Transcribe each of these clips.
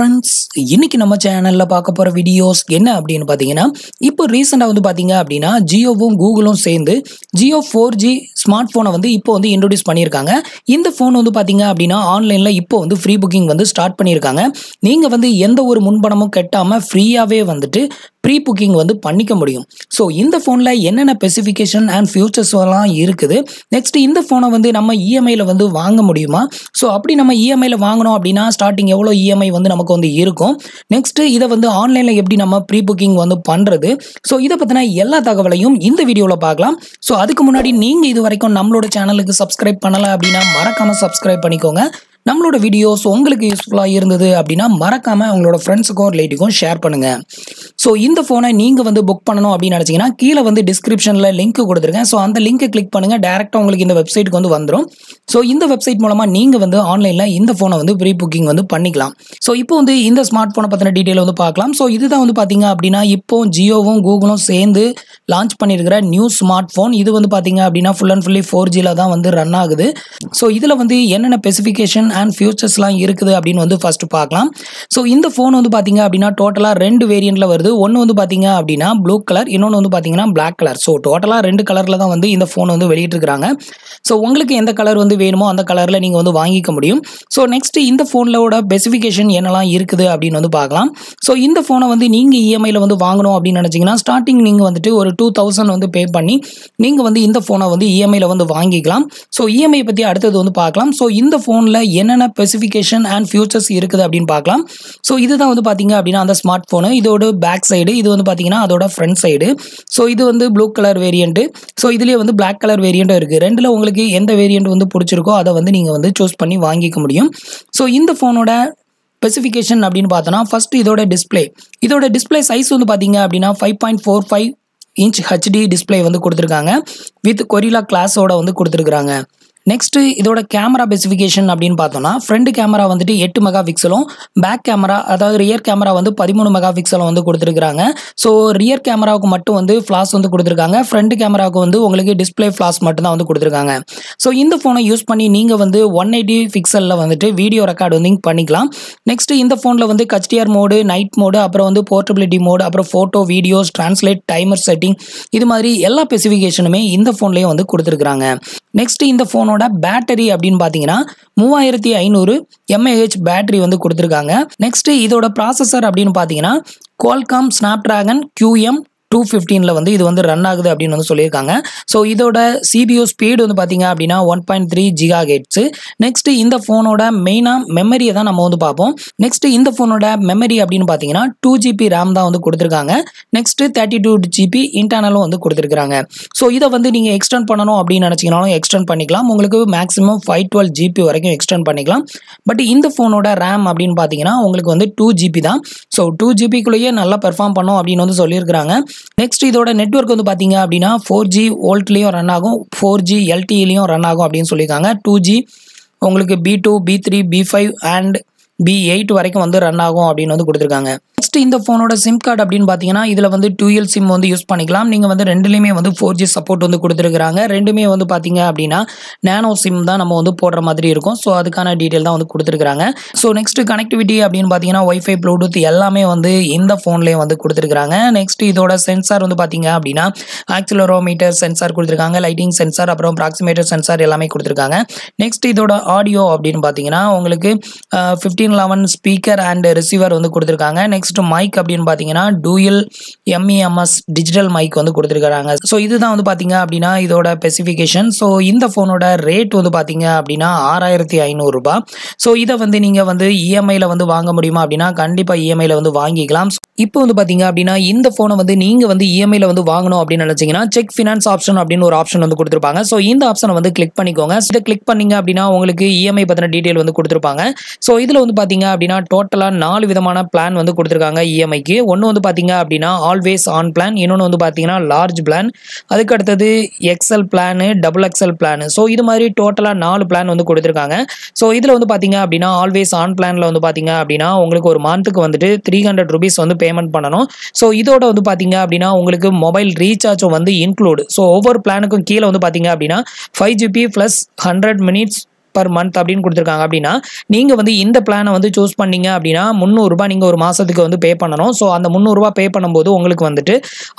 Friends இன்னைக்கு நம்ம சேனல்ல பார்க்க போற வீடியோஸ் என்ன அப்படினு பாத்தீங்கன்னா இப்போ ரீசன்ட்டா வந்து பாத்தீங்க அப்படினா ஜியோவும் கூகுளும் சேர்ந்து ஜியோ 4G ஸ்மார்ட் போனை வந்து இப்போ வந்து இன்ட்ரோ듀ஸ் பண்ணிருக்காங்க. இந்த ஃபோன் வந்து பாத்தீங்க அப்படினா ஆன்லைன்ல இப்போ வந்து ஃப்ரீ புக்கிங் வந்து ஸ்டார்ட் பண்ணிருக்காங்க. நீங்க வந்து எந்த ஒரு முன்பணமும் கட்டாம ஃப்ரீயாவே வந்துட்டு ப்ரீ புக்கிங் வந்து பண்ணிக்க முடியும். ஸோ இந்த ஃபோனில் என்னென்ன ஸ்பெசிஃபிகேஷன் அண்ட் ஃபியூச்சர்ஸ் எல்லாம் இருக்குது, நெக்ஸ்ட் இந்த ஃபோனை வந்து நம்ம இஎம்ஐயில் வந்து வாங்க முடியுமா, ஸோ அப்படி நம்ம இஎம்ஐயில் வாங்கணும் அப்படின்னா ஸ்டார்டிங் எவ்வளோ இஎம்ஐ வந்து நமக்கு வந்து இருக்கும், நெக்ஸ்ட்டு இதை வந்து ஆன்லைனில் எப்படி நம்ம ப்ரீ புக்கிங் வந்து பண்ணுறது, ஸோ இதை பற்றின எல்லா தகவலையும் இந்த வீடியோவில் பார்க்கலாம். ஸோ அதுக்கு முன்னாடி நீங்கள் இது வரைக்கும் நம்மளோட சேனலுக்கு சப்ஸ்கிரைப் பண்ணலை அப்படின்னா மறக்காமல் சப்ஸ்கிரைப் பண்ணிக்கோங்க. நம்மளோட வீடியோஸ் உங்களுக்கு யூஸ்ஃபுல்லாக இருந்தது அப்படின்னா மறக்காமல் உங்களோட ஃப்ரெண்ட்ஸுக்கும் ரிலேட்டிவ்க்கும் ஷேர் பண்ணுங்கள். ஸோ இந்த ஃபோனை நீங்கள் வந்து புக் பண்ணணும் அப்படின்னு நினச்சிங்கன்னா கீழே வந்து டிஸ்கிரிப்ஷனில் லிங்க் கொடுத்துருக்கேன். ஸோ அந்த லிங்க்கை கிளிக் பண்ணுங்கள், டேரெக்டாக உங்களுக்கு இந்த வெப்சைட்டுக்கு வந்து வந்துடும். ஸோ இந்த வெப்சைட் மூலமாக நீங்கள் வந்து ஆன்லைனில் இந்த ஃபோனை வந்து ப்ரீ புக்கிங் வந்து பண்ணிக்கலாம். ஸோ இப்போ வந்து இந்த ஸ்மார்ட் ஃபோனை பற்றின டீட்டெயில் வந்து பார்க்கலாம். ஸோ இதுதான் வந்து பார்த்தீங்க அப்படின்னா இப்போ ஜியோவும் கூகுளும் சேர்ந்து லான்ச் பண்ணியிருக்கிற நியூ ஸ்மார்ட் ஃபோன். இது வந்து பார்த்தீங்க அப்படின்னா ஃபுல் அண்ட் ஃபுல்லி 4Gயில் தான் வந்து ரன் ஆகுது. ஸோ இதில் வந்து என்னென்ன ஸ்பெசிஃபிகேஷன் அண்ட் ஃபியூச்சர்ஸ்லாம் இருக்குது அப்படின்னு வந்து ஃபர்ஸ்ட் பார்க்கலாம். ஸோ இந்த ஃபோன் வந்து பார்த்தீங்க அப்படின்னா டோட்டலாக ரெண்டு வேரியண்ட்டில் வருது. ஒன்று வந்து பார்த்தீங்க அப்படின்னா ப்ளூ கலர், இன்னொன்று வந்து பார்த்தீங்கன்னா பிளாக் கலர். ஸோ டோட்டலாக ரெண்டு கலரில் தான் வந்து இந்த ஃபோன் வந்து வெளியிட்டிருக்கிறாங்க. ஸோ உங்களுக்கு எந்த கலர் வந்து வேணுமோ அந்த கலரில் நீங்கள் வந்து வாங்கிக்க முடியும். ஸோ நெக்ஸ்ட்டு இந்த ஃபோனோட ஸ்பெசிஃபிகேஷன் என்னெல்லாம் இருக்குது அப்படின்னு வந்து பார்க்கலாம். ஸோ இந்த ஃபோனை வந்து நீங்கள் இஎம்ஐயில் வந்து வாங்கணும் அப்படின்னு நினச்சிங்கன்னா ஸ்டார்டிங் நீங்கள் வந்துட்டு ஒரு 2000 வந்து பே பண்ணி நீங்கள் வந்து இந்த ஃபோனை வந்து இஎம்ஐயில் வந்து வாங்கிக்கலாம். ஸோ இஎம்ஐ பற்றி அடுத்தது வந்து பார்க்கலாம். ஸோ இந்த ஃபோனில் என்னென்ன ஸ்பெசிஃபிகேஷன் அண்ட் ஃபியூச்சர்ஸ் இருக்குது அப்படின்னு பார்க்கலாம். ஸோ இதுதான் வந்து பார்த்தீங்க அப்படின்னா அந்த ஸ்மார்ட் ஃபோனு, இதோட பேக் சைடு, இது வந்து பார்த்தீங்கன்னா அதோட ஃப்ரண்ட் சைடு. ஸோ இது வந்து ப்ளூ கலர் வேரியண்ட்டு, ஸோ இதுலேயே வந்து பிளாக் கலர் வேரியண்ட்டும் இருக்குது. ரெண்டில் உங்களுக்கு எந்த வேரியண்ட் வந்து பிடிச்சிருக்கோ அதை வந்து நீங்கள் வந்து சூஸ் பண்ணி வாங்கிக்க முடியும். ஸோ இந்த ஃபோனோட ஸ்பெசிஃபிகேஷன் அப்படின்னு பார்த்தோன்னா ஃபர்ஸ்ட் இதோட டிஸ்பிளே. இதோட டிஸ்பிளே சைஸ் வந்து பார்த்தீங்க அப்படின்னா 5.45 inch HD டிஸ்பிளே வந்து கொடுத்துருக்காங்க வித் கொரிலா கிளாஸோட வந்து கொடுத்துருக்குறாங்க. நெக்ஸ்ட்டு இதோட கேமரா ஸ்பெசிஃபிகேஷன் அப்படின்னு பார்த்தோம்னா ஃப்ரண்ட் கேமரா வந்துட்டு 8 மெகா பிக்சலும், பேக் கேமரா அதாவது ரியர் கேமரா வந்து 13 மெகா பிக்சலும் வந்து கொடுத்துருக்காங்க. ஸோ ரியர் கேமராவுக்கு மட்டும் வந்து ஃப்ளாஷ் வந்து கொடுத்துருக்காங்க, ஃப்ரண்ட் கேமராவுக்கு வந்து உங்களுக்கு டிஸ்பிளே ஃப்ளாஷ் மட்டும்தான் வந்து கொடுத்துருக்காங்க. ஸோ இந்த ஃபோனை யூஸ் பண்ணி நீங்கள் வந்து 180 பிக்சலில் வந்துட்டு வீடியோ ரெக்கார்டு வந்து பண்ணிக்கலாம். நெக்ஸ்ட்டு இந்த ஃபோனில் வந்து HDR மோடு, நைட் மோடு, அப்புறம் வந்து போர்ட்டபிலிட்டி மோடு, அப்புறம் photo, videos, translate, timer setting, இது மாதிரி எல்லா ஸ்பெசிஃபிகேஷனுமே இந்த ஃபோன்லேயும் வந்து கொடுத்துருக்காங்க. நெக்ஸ்ட் இந்த ஃபோனோட பேட்டரி அப்படின்னு பார்த்தீங்கன்னா 3500 mAh பேட்டரி வந்து கொடுத்துருக்காங்க. நெக்ஸ்ட் இதோட ப்ராசஸர் அப்படின்னு பார்த்தீங்கன்னா Qualcomm Snapdragon QM 215ல் வந்து இது வந்து ரன் ஆகுது அப்படின்னு வந்து சொல்லியிருக்காங்க. ஸோ இதோட CPU ஸ்பீடு வந்து பார்த்தீங்க அப்படின்னா 1.3 GHz. நெக்ஸ்ட்டு இந்த ஃபோனோட மெயினாக மெமரியை தான் நம்ம வந்து பார்ப்போம். நெக்ஸ்ட்டு இந்த ஃபோனோட மெமரி அப்படின்னு பார்த்தீங்கன்னா 2GB RAM தான் வந்து கொடுத்துருக்காங்க. நெக்ஸ்ட்டு 32GB இன்டர்னலும் வந்து கொடுத்துருக்காங்க. ஸோ இதை வந்து நீங்கள் எக்ஸ்டெண்ட் பண்ணணும் அப்படின்னு நினச்சிங்கனாலும் எக்ஸ்டெண்ட் பண்ணிக்கலாம். உங்களுக்கு மேக்ஸிமம் 512GB வரைக்கும் எக்ஸ்டெண்ட் பண்ணிக்கலாம். பட் இந்த ஃபோனோட RAM அப்படின்னு பார்த்தீங்கன்னா உங்களுக்கு வந்து 2GB தான். ஸோ 2GBக்குள்ளேயே நல்லா பெர்ஃபார்ம் பண்ணோம் அப்படின்னு வந்து சொல்லியிருக்கிறாங்க. நெக்ஸ்ட் இதோட நெட்வொர்க் வந்து பார்த்தீங்க அப்படின்னா 4G VoLTEலயும் ரன் ஆகும், 4G LTEலயும் ரன் ஆகும் அப்படின்னு சொல்லியிருக்காங்க. 2G உங்களுக்கு B2, B3, B5 and B8 வரைக்கும் வந்து ரன் ஆகும் அப்படின்னு வந்து கொடுத்துருக்காங்க. நெக்ஸ்ட் இந்த ஃபோனோட சிம் கார்டு அப்படின்னு பார்த்தீங்கன்னா இதில் வந்து டூயல் சிம் வந்து யூஸ் பண்ணிக்கலாம். நீங்கள் வந்து ரெண்டுலேயுமே வந்து 4G சப்போர்ட் வந்து கொடுத்துருக்காங்க. ரெண்டுமே வந்து பார்த்தீங்க அப்படின்னா நேனோ சிம் தான் நம்ம வந்து போடுற மாதிரி இருக்கும். ஸோ அதுக்கான டீட்டெயில் தான் வந்து கொடுத்துருக்காங்க. ஸோ நெக்ஸ்ட் கனெக்டிவிட்டி அப்படின்னு பார்த்தீங்கன்னா Wi-Fi, Bluetooth எல்லாமே வந்து இந்த ஃபோன்லேயே வந்து கொடுத்துருக்காங்க. நெக்ஸ்ட் இதோட சென்சார் வந்து பார்த்தீங்க அப்படின்னா ஆக்சிலரோமீட்டர் சென்சார் கொடுத்துருக்காங்க, லைட்டிங் சென்சார், அப்புறம் ப்ராக்சிமேட்டர் சென்சார் எல்லாமே கொடுத்துருக்காங்க. நெக்ஸ்ட் இதோட ஆடியோ அப்படின்னு பார்த்தீங்கன்னா உங்களுக்கு 1511 ஸ்பீக்கர் அண்ட் ரிசீவர் வந்து கொடுத்துருக்காங்க. நெக்ஸ்ட் மைக் அப்படின்னு பார்த்தீங்கன்னா டூயல் MEMS டிஜிட்டல் மைக் வந்து கொடுத்துருக்காங்க. ஸோ இதுதான் வந்து பார்த்தீங்க அப்படின்னா இதோட ஸ்பெசிஃபிகேஷன். ஸோ இந்த ஃபோனோட ரேட் வந்து பார்த்தீங்க அப்படின்னா 6500 ரூபா. ஸோ இதை வந்து நீங்கள் வந்து இஎம்ஐயில் வந்து வாங்க முடியுமா அப்படின்னா கண்டிப்பாக இஎம்ஐயில் வந்து வாங்கிக்கலாம். இப்போ வந்து பார்த்தீங்க அப்படின்னா இந்த ஃபோனை வந்து நீங்கள் வந்து இஎம்ஐயில் வந்து வாங்கணும் அப்படின்னு நினச்சிங்கன்னா செக் ஃபினான்ஸ் ஆப்ஷன் அப்படின்னு ஒரு ஆப்ஷன் வந்து கொடுத்துருப்பாங்க. ஸோ இந்த ஆப்ஷனை வந்து கிளிக் பண்ணிக்கோங்க. இதை கிளிக் பண்ணிங்க அப்படின்னா உங்களுக்கு இஎம்ஐ பற்றின டீட்டெயில் வந்து கொடுத்துருப்பாங்க. ஸோ இதில் வந்து பார்த்தீங்க அப்படின்னா டோட்டலாக 4 விதமான பிளான் வந்து கொடுத்துருக்காங்க இஎம்ஐக்கு. ஒன்று வந்து பார்த்தீங்க அப்படின்னா ஆல்வேஸ் ஆன் பிளான், இன்னொன்று வந்து பார்த்தீங்கன்னா லார்ஜ் பிளான், அதுக்கு அடுத்தது XL plan, XXL plan. So இது மாதிரி டோட்டலாக 4 பிளான் வந்து கொடுத்துருக்காங்க. ஸோ இதில் வந்து பார்த்தீங்க அப்படின்னா ஆல்வேஸ் ஆன் பிளானில் வந்து பார்த்தீங்க அப்படின்னா உங்களுக்கு ஒரு மந்த்துக்கு வந்துட்டு 300 rupees வந்து பேமெண்ட் பண்ணணும். ஸோ இதோட வந்து பார்த்தீங்க அப்படின்னா உங்களுக்கு மொபைல் ரீசார்ஜும் வந்து இன்க்ளூடு. ஸோ ஒவ்வொரு பிளானுக்கும் கீழே வந்து பார்த்தீங்க அப்படின்னா 5GB + 100 minutes per month அப்படினு கொடுத்திருக்காங்க. அப்படினா நீங்க வந்து இந்த பிளானை வந்து चूஸ் பண்ணீங்க அப்படினா 300 ரூபாய் நீங்க ஒரு மாசத்துக்கு வந்து பே பண்ணனும். சோ அந்த 300 ரூபாய் பே பண்ணும்போது உங்களுக்கு வந்துட்டு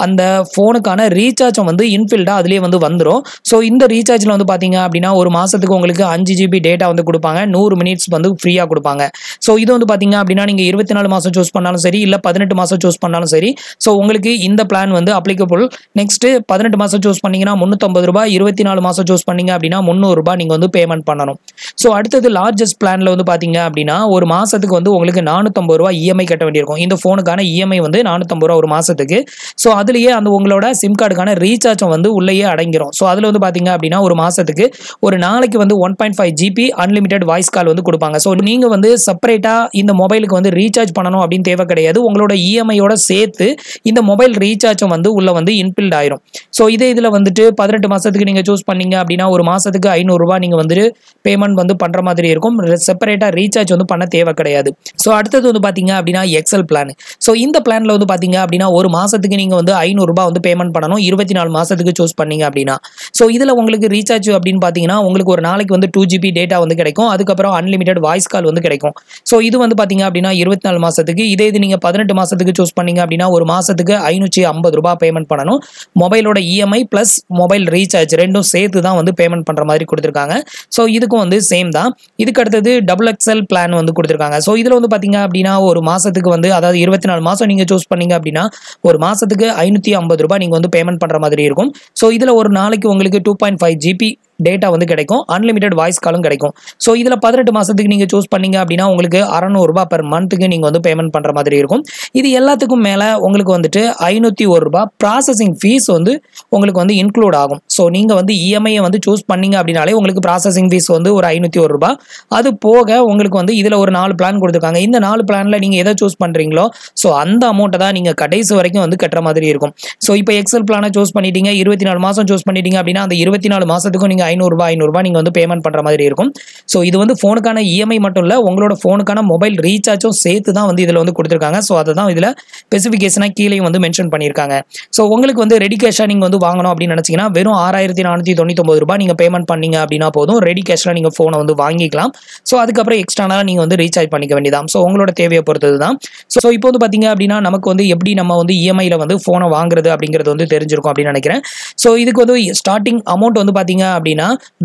அந்த ஃபோனுக்கான ரீசார்ஜ் வந்து இன்பில்டா அதுலயே வந்து வந்துரும். சோ இந்த ரீசார்ஜ்ல வந்து பாத்தீங்க அப்படினா ஒரு மாசத்துக்கு உங்களுக்கு 5 GB டேட்டா வந்து கொடுப்பாங்க, 100 minutes வந்து ஃப்ரீயா கொடுப்பாங்க. சோ இது வந்து பாத்தீங்க அப்படினா நீங்க 24 மாசம் चूஸ் பண்ணாலும் சரி இல்ல 18 மாசம் चूஸ் பண்ணாலும் சரி சோ உங்களுக்கு இந்த பிளான் வந்து அப்ளிகபிள். நெக்ஸ்ட் 18 மாசம் चूஸ் பண்ணீங்கனா 350 ரூபாய், 24 மாசம் चूஸ் பண்ணீங்க அப்படினா 300 ரூபாய் நீங்க வந்து பேமெண்ட் பண்ணனும். சோ அடுத்து லார்ஜஸ்ட் பிளான்ல வந்து பாத்தீங்க அப்படினா ஒரு மாசத்துக்கு வந்து உங்களுக்கு 450 ரூபாய் EMI கட்ட வேண்டியிருக்கும். இந்த ஃபோனுக்கான EMI வந்து 450 ரூபாய் ஒரு மாசத்துக்கு. சோ அதுலயே அந்த உங்களோட SIM கார்டுக்கான ரீசார்ஜ் வந்து உள்ளேயே அடங்கிரும். சோ அதுல வந்து பாத்தீங்க அப்படினா ஒரு மாசத்துக்கு ஒரு நாளைக்கு வந்து 1.5 GB அன்லிமிட்டட் வாய்ஸ் கால் வந்து கொடுப்பாங்க. சோ நீங்க வந்து செப்பரேட்டா இந்த மொபைலுக்கு வந்து ரீசார்ஜ் பண்ணனும் அப்படினு தேவை கிடையாது. உங்களோட EMI ஓட சேர்த்து இந்த மொபைல் ரீசார்ஜ் வந்து உள்ள வந்து இன்பில்ட் ஆயிரும். சோ இதே இதுல வந்துட்டு 18 மாசத்துக்கு நீங்க चूஸ் பண்ணீங்க அப்படினா ஒரு மாசத்துக்கு 500 ரூபாய் நீங்க வந்து பேமெண்ட் வந்து பண்ற மாதிரி இருக்கும். செப்பரேட்டா ரீசார்ஜ் வந்து பண்ண தேவை கிடையாது. சோ அடுத்து வந்து பாத்தீங்க அப்படினா எக்ஸல் பிளான். சோ இந்த பிளான்ல வந்து பாத்தீங்க அப்படினா ஒரு மாசத்துக்கு நீங்க வந்து 500 ரூபாய் வந்து பேமெண்ட் பண்ணனும் 24 மாசத்துக்கு चूஸ் பண்ணீங்க அப்படினா. சோ இதுல உங்களுக்கு ரீசார்ஜ் அப்படினு பாத்தீங்கனா உங்களுக்கு ஒரு நாளைக்கு வந்து 2 GB டேட்டா வந்து கிடைக்கும், அதுக்கு அப்புறம் அன்லிமிட்டட் வாய்ஸ் கால் வந்து கிடைக்கும். சோ இது வந்து பாத்தீங்க அப்படினா 24 மாசத்துக்கு. இதே இது நீங்க 18 மாசத்துக்கு चूஸ் பண்ணீங்க அப்படினா ஒரு மாசத்துக்கு 550 ரூபாய் பேமெண்ட் பண்ணனும். மொபைலோட EMI பிளஸ் மொபைல் ரீசார்ஜ் ரெண்டும் சேர்த்து தான் வந்து பேமெண்ட் பண்ற மாதிரி கொடுத்திருக்காங்க. சோ இதுக்கும் வந்து சேம் தான். இதுக்கு அடுத்து டபுள் எக்ஸ்எல் பிளான் வந்து கொடுத்திருக்காங்க. சோ இதுல வந்து பாத்தீங்க அப்படினா ஒரு மாசத்துக்கு வந்து அதாவது 24 மாசம் நீங்க चूஸ் பண்ணீங்க அப்படினா ஒரு மாசத்துக்கு 550 ரூபாய் நீங்க வந்து பேமெண்ட் பண்ற மாதிரி இருக்கும். சோ இதுல ஒரு நாளைக்கு உங்களுக்கு 2.5 GB டேட்டா வந்து கிடைக்கும், அன்லிமிட்டட் வாய்ஸ் காலும் கிடைக்கும். சோ இதுல 18 மாசத்துக்கு நீங்க चूஸ் பண்ணீங்க அப்படினா உங்களுக்கு 600 ரூபாய் per monthக்கு நீங்க வந்து பேமெண்ட் பண்ற மாதிரி இருக்கும். இது எல்லாத்துக்கும் மேல உங்களுக்கு வந்துட்டு 501 ரூபாய் processing fees வந்து உங்களுக்கு வந்து இன்க்ளூட் ஆகும். சோ நீங்க வந்து EMI வந்து चूஸ் பண்ணீங்க அப்படினாலே உங்களுக்கு processing fees வந்து ஒரு 501 ரூபாய். அது போக உங்களுக்கு வந்து இதுல ஒரு 4 பிளான் கொடுத்திருக்காங்க. இந்த 4 பிளான்ல நீங்க எதை चूஸ் பண்றீங்களோ சோ அந்த அமௌண்ட தான் நீங்க கடைசி வரைக்கும் வந்து கட்டற மாதிரி இருக்கும். சோ இப்போ எக்ஸல் பிளானை चूஸ் பண்ணிட்டீங்க, 24 மாசம் चूஸ் பண்ணிட்டீங்க அப்படினா அந்த 24 மாசத்துக்கு நீங்க 500 ரூபாய் நீங்க வந்து பேமெண்ட் பண்ற மாதிரி இருக்கும். சோ இது வந்து ஃபோனுக்கான EMI மட்டும் இல்ல உங்களோட ஃபோனுக்கான மொபைல் ரீசார்ஜும் சேர்த்து தான் வந்து இதுல வந்து கொடுத்திருக்காங்க. சோ அத தான் இதுல ஸ்பெசிஃபிகேஷனா கீழே வந்து மென்ஷன் பண்ணிருக்காங்க. சோ உங்களுக்கு வந்து ரெடி கேஷா நீங்க வந்து வாங்கணும் அப்படி நினைச்சீங்கன்னா வெறும் 6499 ரூபாய் நீங்க பேமெண்ட் பண்ணீங்க அப்படினா போதும், ரெடி கேஷ்ல நீங்க ஃபோனை வந்து வாங்கிக்கலாம். சோ அதுக்கு அப்புறம் எக்ஸ்ட்ரானா நீங்க வந்து ரீசார்ஜ் பண்ணிக்க வேண்டியதான். சோ உங்களோட தேவையை பொறுத்தது தான். சோ இப்போ வந்து பாத்தீங்க அப்படினா நமக்கு வந்து எப்படி நம்ம வந்து EMI ல வந்து ஃபோனை வாங்குறது அப்படிங்கறது வந்து தெரிஞ்சிருக்கும் அப்படி நினைக்கிறேன். சோ இதுக்கு வந்து ஸ்டார்டிங் அமௌண்ட் வந்து பாத்தீங்க அப்படினா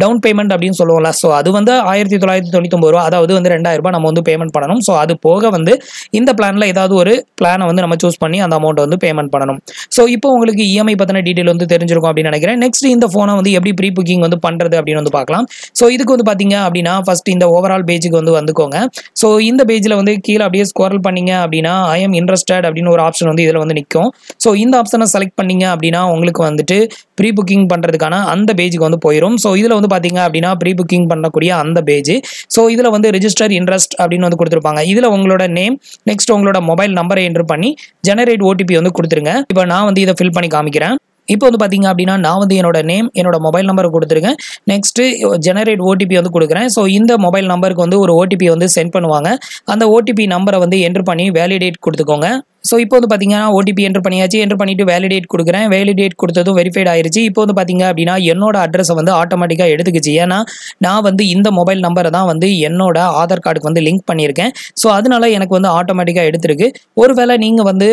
டவுன் பேமெண்ட் அப்படினு சொல்லுவாங்க. சோ அது வந்து 1999 ரூபாய், அதாவது வந்து 2000 ரூபாய் நம்ம வந்து பேமெண்ட் பண்ணனும். சோ அது போக வந்து இந்த பிளான்ல ஏதாவது ஒரு பிளானை வந்து நம்ம चूஸ் பண்ணி அந்த அமௌண்ட் வந்து பேமெண்ட் பண்ணனும். சோ இப்போ உங்களுக்கு EMI பத்தின டீடைல் வந்து தெரிஞ்சிருக்கும் அப்படி நினைக்கிறேன். நெக்ஸ்ட் இந்த ஃபோனை வந்து எப்படி ப்ரீ புக்கிங் வந்து பண்றது அப்படினு வந்து பார்க்கலாம். சோ இதுக்கு வந்து பாத்தீங்க அப்படினா ஃபர்ஸ்ட் இந்த ஓவரால் பேஜுக்கு வந்து வந்துக்கோங்க. சோ இந்த பேஜ்ல வந்து கீழ அப்படியே ஸ்க்ரோல் பண்ணீங்க அப்படினா ஐ அம் இன்ட்ரஸ்டட் அப்படினு ஒரு ஆப்ஷன் வந்து இதுல வந்து நிக்கும். சோ இந்த ஆப்ஷனை செலக்ட் பண்ணீங்க அப்படினா உங்களுக்கு வந்துட்டு ப்ரீ புக்கிங் பண்றதுக்கான அந்த பேஜுக்கு வந்து போயிடும். சோ இதுல வந்து பாத்தீங்க அப்படினா ப்ரீ புக்கிங் பண்ணக்கூடிய அந்த பேஜ். சோ இதுல வந்து ரெஜிஸ்டர் இன்ட்ரெஸ்ட் அப்படின்னு வந்து கொடுத்திருப்பாங்க. இதுல உங்களோட நேம், நெக்ஸ்ட் உங்களோட மொபைல் நம்பரை என்டர் பண்ணி ஜெனரேட் OTP வந்து கொடுத்துருங்க. இப்போ நான் வந்து இதை ஃபில் பண்ணி காமிக்கிறேன். இப்போ வந்து பாத்தீங்க அப்படினா நான் வந்து என்னோட நேம், என்னோட மொபைல் நம்பர் கொடுத்திருக்கேன். நெக்ஸ்ட் ஜெனரேட் OTP வந்து கொடுக்குறேன். சோ இந்த மொபைல் நம்பருக்கு வந்து ஒரு OTP வந்து சென்ட் பண்ணுவாங்க. அந்த OTP நம்பரை வந்து என்டர் பண்ணி வேலிடேட் கொடுத்துக்கோங்க. சோ இப்போ வந்து பாத்தீங்கன்னா OTP என்டர் பண்ணியாச்சு. என்டர் பண்ணிட்டு வேலிடேட் கொடுக்குறேன். வேலிடேட் கொடுத்ததும் வெரிஃபைட் ஆயிருச்சு. இப்போ வந்து பாத்தீங்க அப்படின்னா என்னோட அட்ரஸை வந்து ஆட்டோமேட்டிக்கா எடுத்துக்கிச்சு. ஏன்னா நான் வந்து இந்த மொபைல் நம்பரை தான் வந்து என்னோட ஆதார் கார்டுக்கு வந்து லிங்க் பண்ணியிருக்கேன். சோ அதனால எனக்கு வந்து ஆட்டோமேட்டிக்கா எடுத்துருக்கு. ஒருவேளை நீங்க வந்து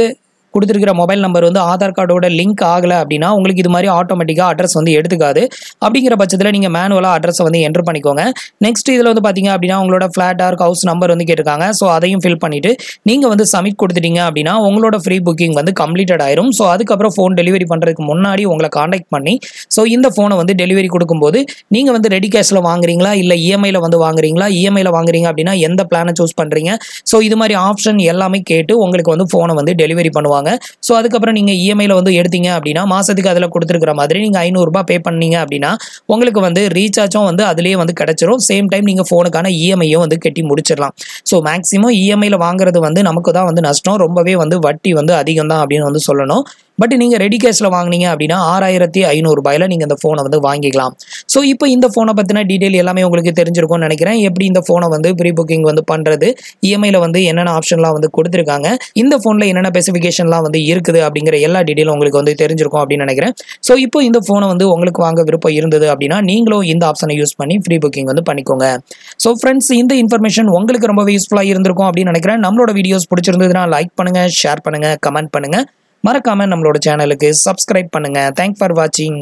கொடுத்துருக்கிற மொபைல் நம்பர் வந்து ஆதார் கார்டோட லிங்க் ஆகலை அப்படின்னா உங்களுக்கு இது மாதிரி ஆட்டோமேட்டிக்காக அட்ரஸ் வந்து எடுத்துக்காது. அப்படிங்கிற பட்சத்தில் நீங்கள் மேனுவலாக அட்ரஸை வந்து என்ட்ரு பண்ணிக்கோங்க. நெக்ஸ்ட் இதில் வந்து பார்த்தீங்க அப்படின்னா உங்களோட ஃப்ளாட் ஆர் ஹவுஸ் நம்பர் வந்து கேட்டிருக்காங்க. ஸோ அதையும் ஃபில் பண்ணிவிட்டு நீங்கள் வந்து சப்மிட் கொடுத்துட்டீங்க அப்படின்னா உங்களோட ஃப்ரீ புக்கிங் வந்து கம்ப்ளீட்டட் ஆயிரும். ஸோ அதுக்கப்புறம் ஃபோன் டெலிவரி பண்ணுறதுக்கு முன்னாடி உங்களை காண்டாக்ட் பண்ணி ஸோ இந்த ஃபோனை வந்து டெலிவரி கொடுக்கும்போது நீங்கள் வந்து ரெடி கேஷில் வாங்குறீங்களா இல்லை EMIயில் வந்து வாங்குறீங்களா, EMIயில் வாங்குறீங்க அப்படின்னா எந்த பிளானை சூஸ் பண்ணுறீங்க, ஸோ இது மாதிரி ஆப்ஷன் எல்லாமே கேட்டு உங்களுக்கு வந்து ஃபோனை வந்து டெலிவரி பண்ணுவாங்க. சோ அதுக்கு அப்புறம் நீங்க EMIல வந்து எடுத்தீங்க அப்படினா மாசத்துக்கு அதுல கொடுத்திருக்கிற மாதிரி நீங்க 500 ரூபாய் பே பண்ணீங்க அப்படினா உங்களுக்கு வந்து ரீசார்ஜும் வந்து அதுலயே வந்து கிடைச்சிரும். சேம் டைம் நீங்க ஃபோனுக்கான EMI-யும் வந்து கட்டி முடிச்சிரலாம். So maximum EMI la vaanguradhu vandu namakku da vandu nashtam rombave vandu vatti vandu adhigam da appdinu vandu sollanum. But you ready cash la vaanginga appdina 6500 rupaye la neenga indha phone vandu vaangikalam. So ipo indha phone pathina detail ellame ungalku therinjirukku nenikiren eppadi indha phone vandu pre booking vandu pandrathu EMI la vandu enna option la vandu kuduthirukanga indha phone la enna specification la vandu irukku abingra ella detail ungalku vandu therinjirukku appdi nenikiren. So ipo indha phone vandu ungalku vaanga virupam irundhathu appdina neengalo indha option la use panni free booking vandu panikonga. So friends indha information ungalku romba useful ah irundirukum appdi nenikiren. Nammaloda videos pidichirundhathu like pannunga share pannunga comment pannunga. மறக்காம நம்மளோட சேனலுக்கு subscribe பண்ணுங்க. Thanks for watching.